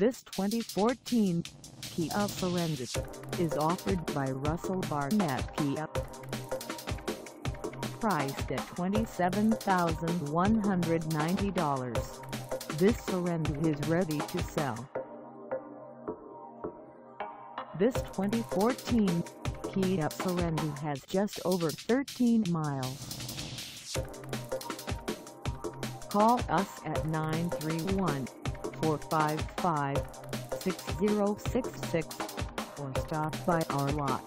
This 2014 Kia Sorento is offered by Russell Barnett Kia. Priced at $27,190, this Sorento is ready to sell. This 2014 Kia Sorento has just over 13 miles. Call us at 931-455-6066 or stop by our lot.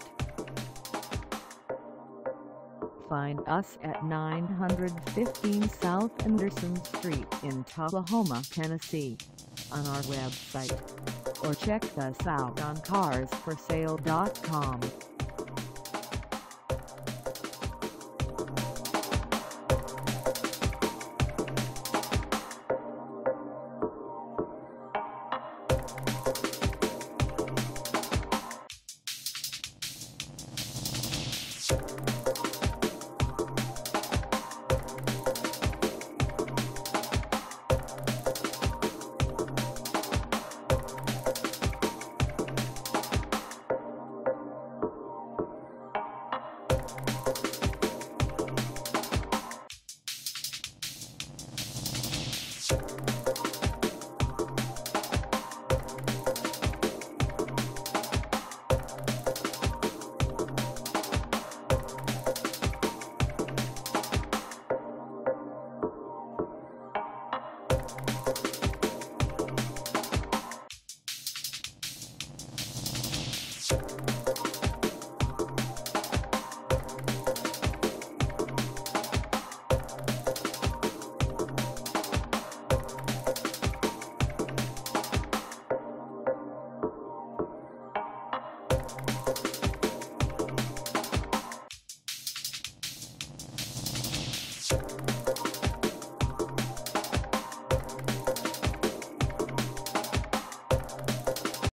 Find us at 915 South Anderson Street in Tullahoma, Tennessee, on our website, or check us out on carsforsale.com.